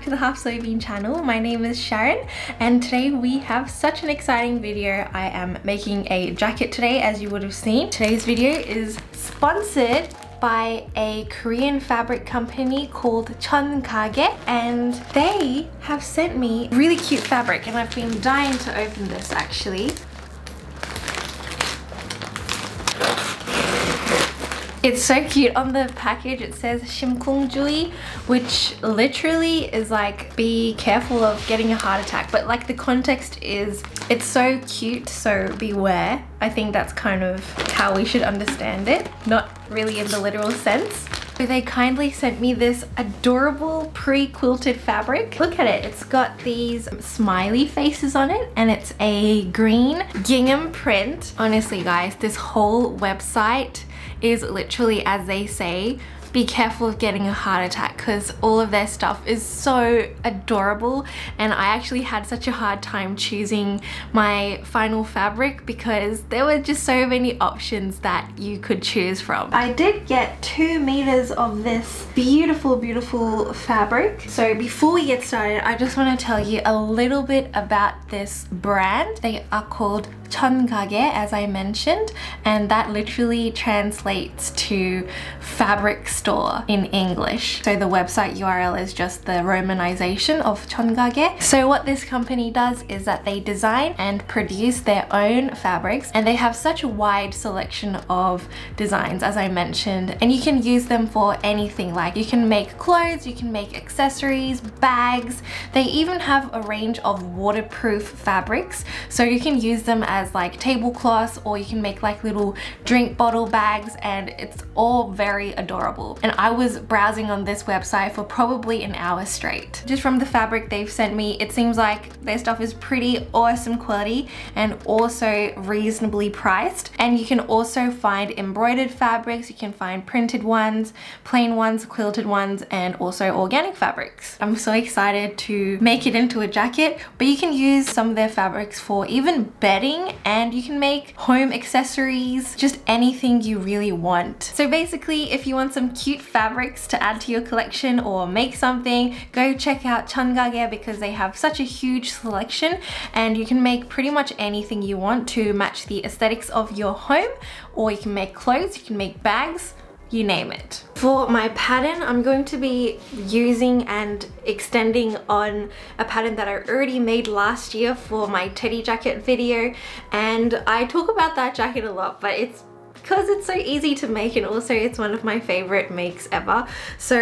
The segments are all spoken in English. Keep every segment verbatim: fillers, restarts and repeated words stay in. back to the Half Soybean channel. My name is Sharon and today we have such an exciting video. I am making a jacket today, as you would have seen. Today's video is sponsored by a Korean fabric company called Chungage, and they have sent me really cute fabric and I've been dying to open this actually. It's so cute. On the package it says Shim Kung Jui, which literally is like, be careful of getting a heart attack, but like the context is it's so cute, so beware. I think that's kind of how we should understand it, not really in the literal sense. So they kindly sent me this adorable pre-quilted fabric. Look at it, it's got these smiley faces on it and it's a green gingham print. Honestly guys, this whole website is literally, as they say, be careful of getting a heart attack, because all of their stuff is so adorable. And I actually had such a hard time choosing my final fabric because there were just so many options that you could choose from. I did get two meters of this beautiful, beautiful fabric. So before we get started, I just want to tell you a little bit about this brand. They are called Chungage, as I mentioned, and that literally translates to fabric store in English. So the website U R L is just the romanization of Chungage. So what this company does is that they design and produce their own fabrics, and they have such a wide selection of designs, as I mentioned, and you can use them for anything. Like you can make clothes, you can make accessories, bags. They even have a range of waterproof fabrics, so you can use them as As like tablecloths, or you can make like little drink bottle bags, and it's all very adorable. And I was browsing on this website for probably an hour straight. Just from the fabric they've sent me, it seems like their stuff is pretty awesome quality and also reasonably priced. And you can also find embroidered fabrics, you can find printed ones, plain ones, quilted ones, and also organic fabrics. I'm so excited to make it into a jacket, but you can use some of their fabrics for even bedding, and you can make home accessories, just anything you really want. So basically, if you want some cute fabrics to add to your collection or make something, go check out Chungage because they have such a huge selection and you can make pretty much anything you want to match the aesthetics of your home, or you can make clothes, you can make bags, you name it. For my pattern, I'm going to be using and extending on a pattern that I already made last year for my teddy jacket video, and I talk about that jacket a lot, but it's because it's so easy to make and also it's one of my favorite makes ever. So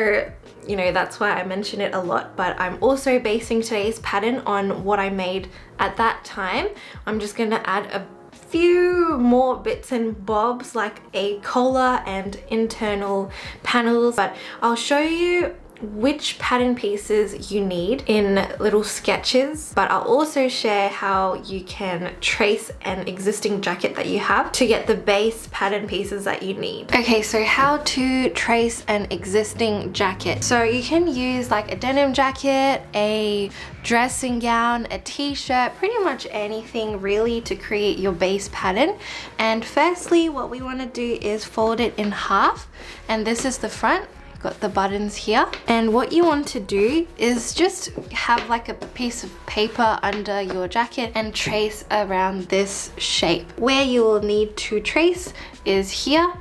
you know, that's why I mention it a lot, but I'm also basing today's pattern on what I made at that time. I'm just gonna add a few more bits and bobs, like a collar and internal panels, but I'll show you which pattern pieces you need in little sketches, but I'll also share how you can trace an existing jacket that you have to get the base pattern pieces that you need. Okay, so how to trace an existing jacket. So you can use like a denim jacket, a dressing gown, a t-shirt, pretty much anything really to create your base pattern. And firstly, what we want to do is fold it in half, and this is the front. Got the buttons here, and what you want to do is just have like a piece of paper under your jacket and trace around this shape. Where you will need to trace is here,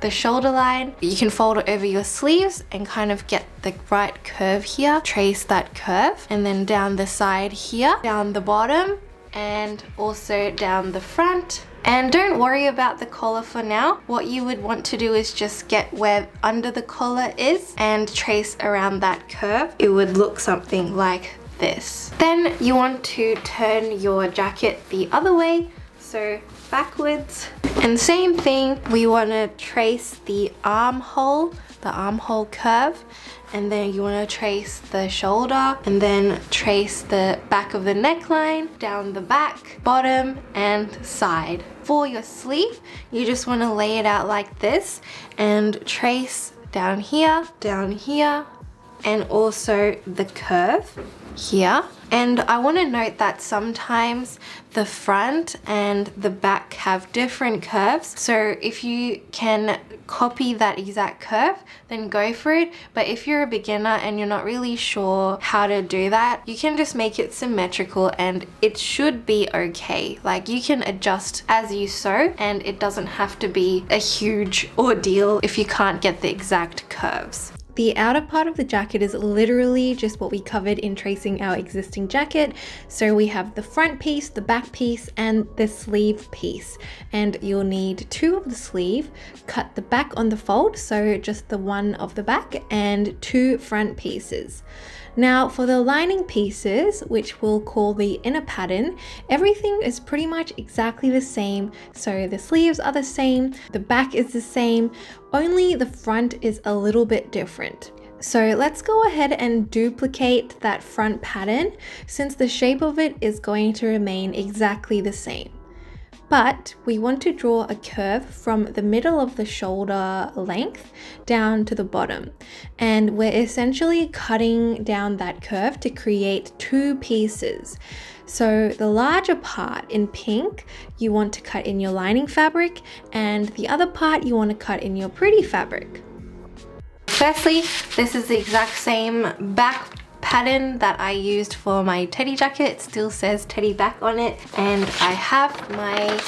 the shoulder line. You can fold it over your sleeves and kind of get the right curve here, trace that curve, and then down the side here, down the bottom, and also down the front. And don't worry about the collar for now. What you would want to do is just get where under the collar is and trace around that curve. It would look something like this. Then you want to turn your jacket the other way, so backwards. And same thing, we want to trace the armhole, the armhole curve, and then you want to trace the shoulder, and then trace the back of the neckline, down the back, bottom and side. For your sleeve, you just want to lay it out like this and trace down here, down here, and also the curve here. And I want to note that sometimes the front and the back have different curves. So if you can copy that exact curve, then go for it. But if you're a beginner and you're not really sure how to do that, you can just make it symmetrical and it should be okay. Like, you can adjust as you sew and it doesn't have to be a huge ordeal if you can't get the exact curves. The outer part of the jacket is literally just what we covered in tracing our existing jacket. So we have the front piece, the back piece, and the sleeve piece. And you'll need two of the sleeve, cut the back on the fold, so just the one of the back, and two front pieces. Now for the lining pieces, which we'll call the inner pattern, everything is pretty much exactly the same. So the sleeves are the same, the back is the same, only the front is a little bit different. So let's go ahead and duplicate that front pattern, since the shape of it is going to remain exactly the same. But we want to draw a curve from the middle of the shoulder length down to the bottom. And we're essentially cutting down that curve to create two pieces. So the larger part in pink, you want to cut in your lining fabric, and the other part you want to cut in your pretty fabric. Firstly, this is the exact same back pattern that I used for my teddy jacket. It still says teddy back on it, and I have my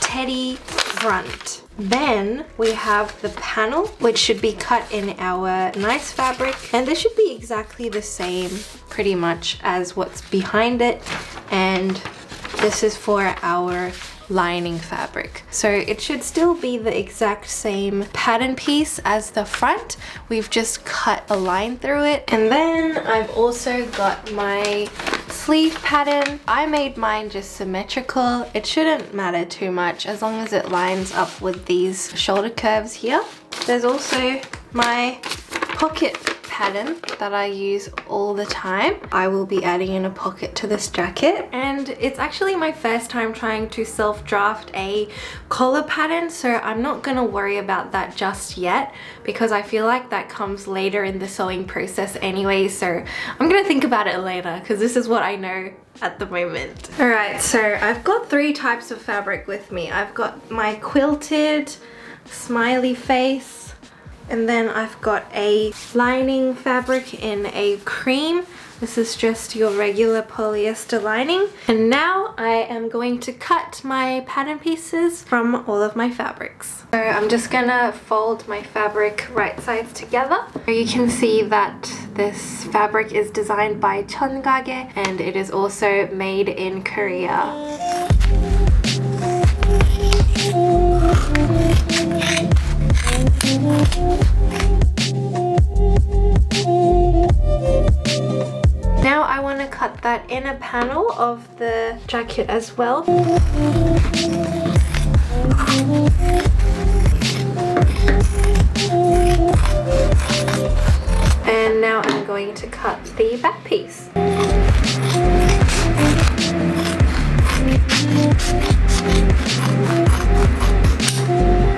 teddy front. Then we have the panel, which should be cut in our nice fabric, and this should be exactly the same pretty much as what's behind it. And this is for our lining fabric, so it should still be the exact same pattern piece as the front. We've just cut a line through it. And then I've also got my sleeve pattern. I made mine just symmetrical. It shouldn't matter too much as long as it lines up with these shoulder curves here. There's also my pocket pattern that I use all the time. I will be adding in a pocket to this jacket, and it's actually my first time trying to self-draft a collar pattern, so I'm not gonna worry about that just yet because I feel like that comes later in the sewing process anyway, so I'm gonna think about it later because this is what I know at the moment. Alright, so I've got three types of fabric with me. I've got my quilted smiley face, and then I've got a lining fabric in a cream. This is just your regular polyester lining. And now I am going to cut my pattern pieces from all of my fabrics. So I'm just gonna fold my fabric right sides together. You can see that this fabric is designed by Chungage, and it is also made in Korea. Now I want to cut that inner panel of the jacket as well. And now I'm going to cut the back piece.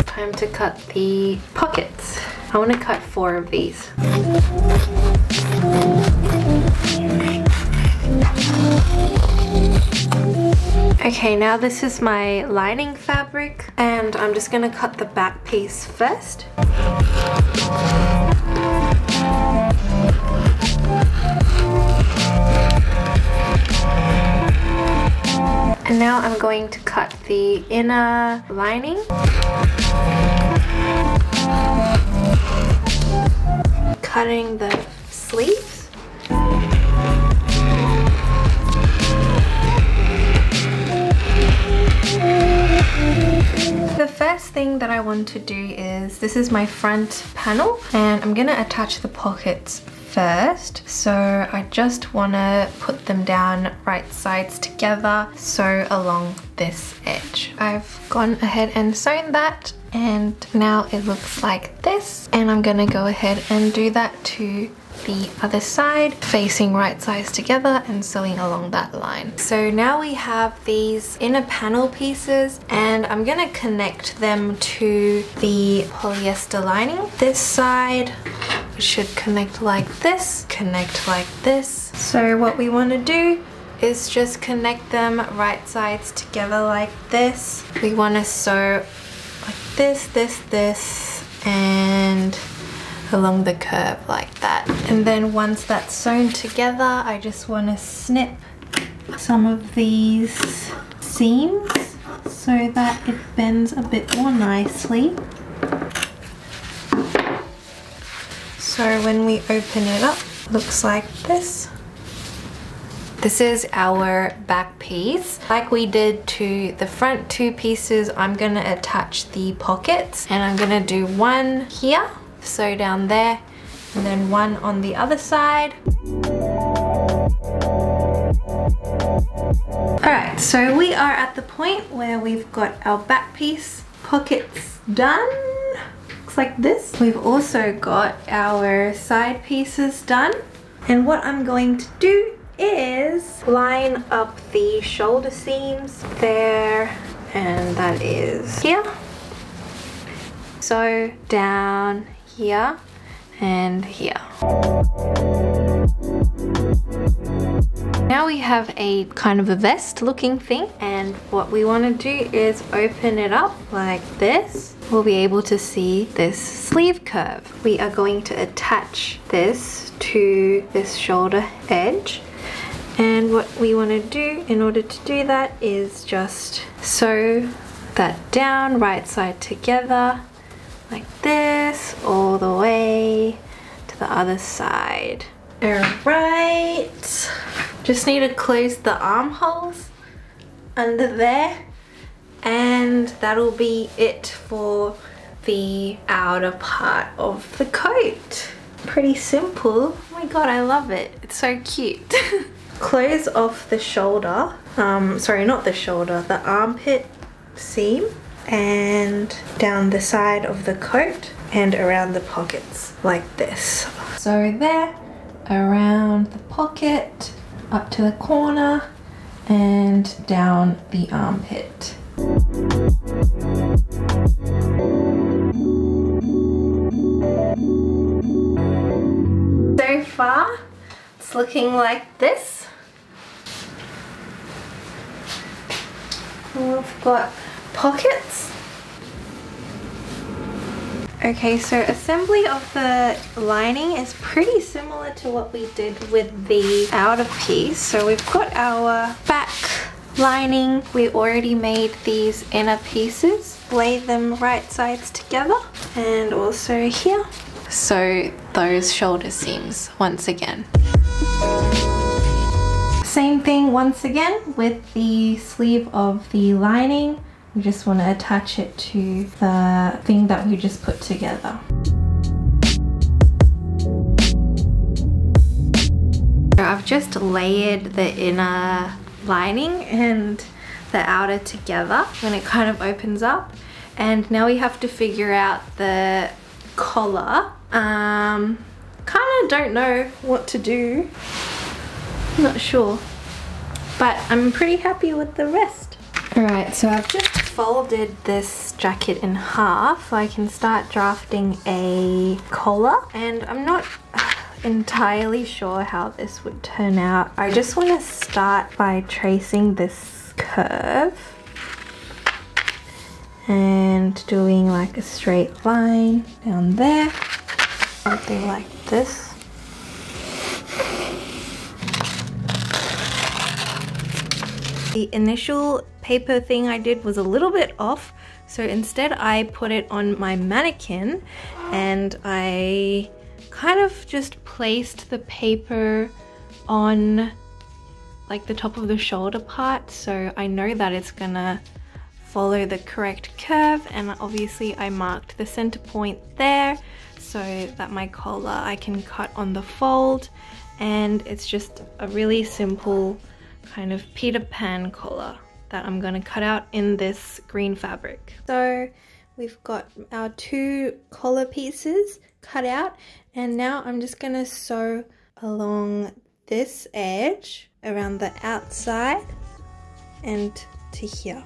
Time to cut the pockets. I want to cut four of these. Okay, now this is my lining fabric, and I'm just going to cut the back piece first. And now I'm going to cut the inner lining. Cutting the sleeves. The first thing that I want to do is, this is my front panel, and I'm gonna attach the pockets first. So I just want to put them down right sides together, so along this edge. I've gone ahead and sewn that, and now it looks like this. And I'm gonna go ahead and do that to the other side, facing right sides together and sewing along that line. So now we have these inner panel pieces, and I'm gonna connect them to the polyester lining. This side should connect like this, connect like this. So what we want to do is just connect them right sides together like this. We want to sew like this, this, this, and along the curve like that. And then once that's sewn together, I just want to snip some of these seams so that it bends a bit more nicely. So when we open it up, it looks like this. This is our back piece. Like we did to the front two pieces, I'm gonna attach the pockets, and I'm gonna do one here, sew down there, and then one on the other side. Alright, so we are at the point where we've got our back piece pockets done. Looks like this. We've also got our side pieces done. And what I'm going to do is line up the shoulder seams there, and that is here. So down here and here. Now we have a kind of a vest looking thing, and what we want to do is open it up like this. We'll be able to see this sleeve curve. We are going to attach this to this shoulder edge. And what we want to do in order to do that is just sew that down, right side together, like this, all the way to the other side. Alright, just need to close the armholes under there, and that'll be it for the outer part of the coat. Pretty simple. Oh my god, I love it. It's so cute. Close off the shoulder, um, sorry, not the shoulder, the armpit seam, and down the side of the coat and around the pockets like this. So there, around the pocket, up to the corner, and down the armpit. So far, it's looking like this. We've got pockets. Okay, so assembly of the lining is pretty similar to what we did with the outer piece. So we've got our back lining. We already made these inner pieces. Lay them right sides together, and also here. Sew those shoulder seams once again. Same thing once again with the sleeve of the lining. We just want to attach it to the thing that we just put together. So I've just layered the inner lining and the outer together when it kind of opens up, and now we have to figure out the collar. Um, kind of don't know what to do. I'm not sure, but I'm pretty happy with the rest. Alright, so I've just folded this jacket in half so I can start drafting a collar, and I'm not entirely sure how this would turn out. I just want to start by tracing this curve and doing like a straight line down there, something like this. The initial paper thing I did was a little bit off, so instead I put it on my mannequin and I kind of just placed the paper on like the top of the shoulder part, so I know that it's gonna follow the correct curve, and obviously I marked the center point there so that my collar I can cut on the fold, and it's just a really simple kind of Peter Pan collar that I'm gonna cut out in this green fabric. So we've got our two collar pieces cut out, and now I'm just gonna sew along this edge around the outside and to here.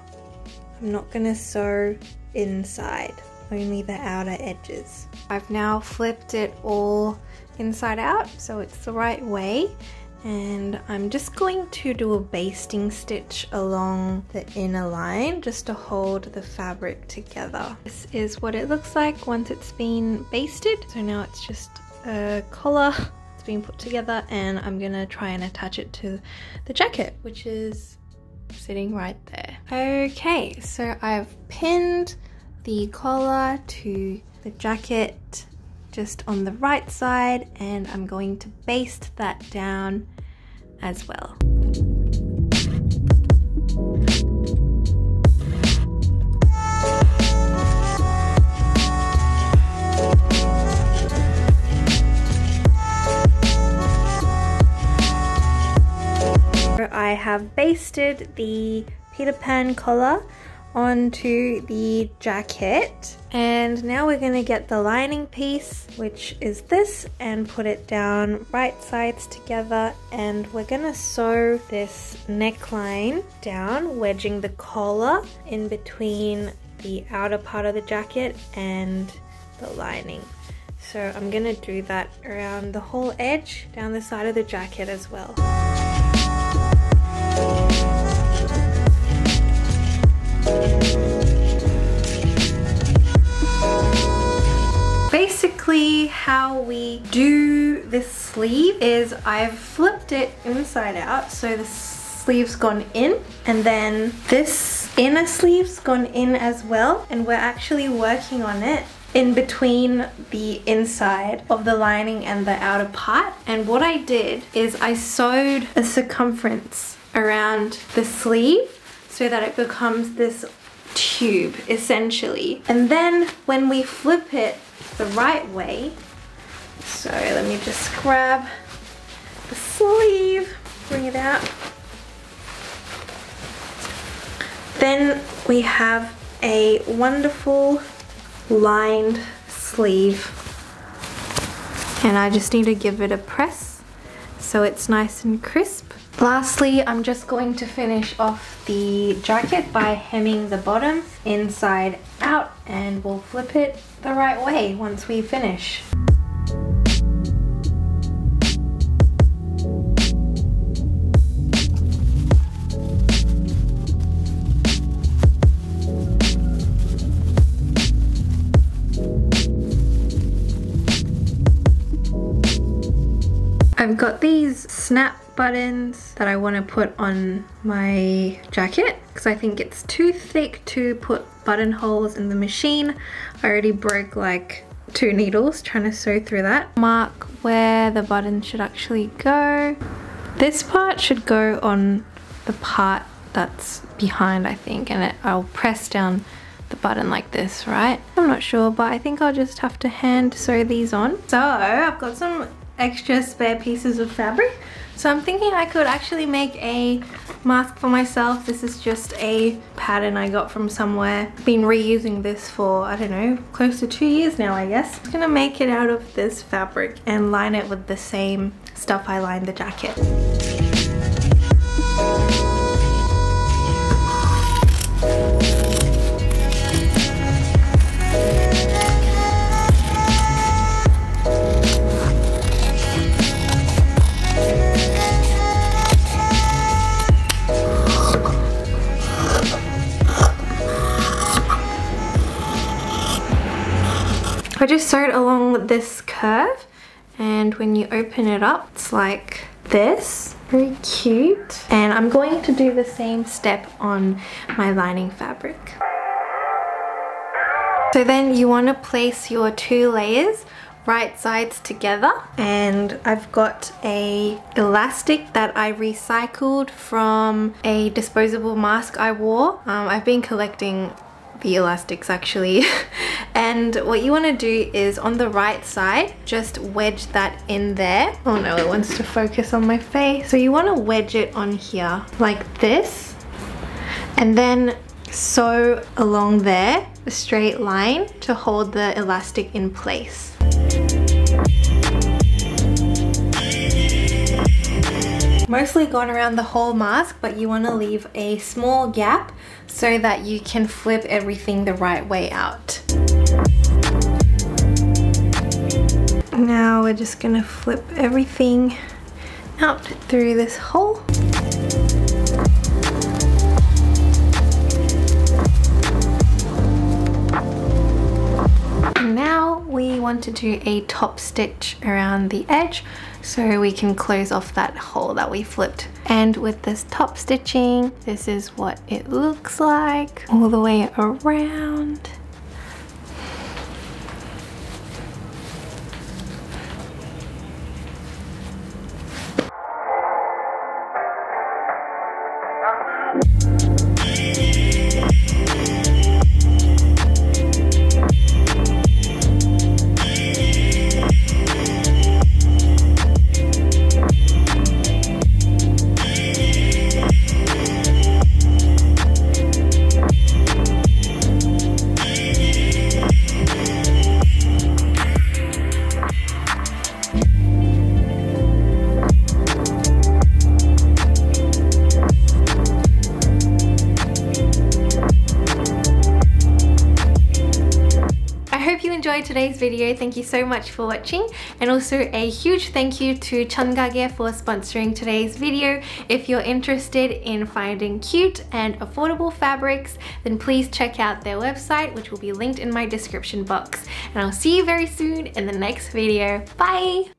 I'm not gonna sew inside. only the outer edges. I've now flipped it all inside out so it's the right way, and I'm just going to do a basting stitch along the inner line just to hold the fabric together. This is what it looks like once it's been basted. So now it's just a collar. It's been put together, and I'm gonna try and attach it to the jacket, which is sitting right there. Okay, so I've pinned the collar to the jacket just on the right side, and I'm going to baste that down as well. So I have basted the Peter Pan collar onto the jacket, and now we're going to get the lining piece, which is this, and put it down right sides together, and we're going to sew this neckline down, wedging the collar in between the outer part of the jacket and the lining. So I'm going to do that around the whole edge, down the side of the jacket as well. Basically, how we do this sleeve is I've flipped it inside out, so the sleeve's gone in, and then this inner sleeve's gone in as well, and we're actually working on it in between the inside of the lining and the outer part. And what I did is I sewed a circumference around the sleeve so that it becomes this tube essentially, and then when we flip it the right way, so let me just grab the sleeve, bring it out, then we have a wonderful lined sleeve, and I just need to give it a press so it's nice and crisp. Lastly, I'm just going to finish off the jacket by hemming the bottom inside out, and we'll flip it the right way once we finish. I've got these snap buttons that I want to put on my jacket because I think it's too thick to put buttonholes in the machine. I already broke like two needles trying to sew through that. Mark where the button should actually go. This part should go on the part that's behind, I think, and it, I'll press down the button like this, right? I'm not sure, but I think I'll just have to hand sew these on. So I've got some extra spare pieces of fabric, so I'm thinking I could actually make a mask for myself. This is just a pattern I got from somewhere. Been reusing this for, I don't know, close to two years now, I guess. I'm gonna make it out of this fabric and line it with the same stuff I lined the jacket. I just sewed along this curve, and when you open it up, it's like this. Very cute. And I'm going to do the same step on my lining fabric. So then you want to place your two layers right sides together, and I've got a elastic that I recycled from a disposable mask I wore. Um, I've been collecting the elastics actually. And what you want to do is on the right side, just wedge that in there. Oh no, it wants to focus on my face. So you want to wedge it on here like this, and then sew along there a straight line to hold the elastic in place. Mostly gone around the whole mask, but you want to leave a small gap so that you can flip everything the right way out. we're just gonna flip everything out through this hole. We want to do a top stitch around the edge so we can close off that hole that we flipped. And with this top stitching, this is what it looks like all the way around. Today's video. Thank you so much for watching, and also a huge thank you to Chungage for sponsoring today's video. If you're interested in finding cute and affordable fabrics, then please check out their website, which will be linked in my description box, and I'll see you very soon in the next video. Bye!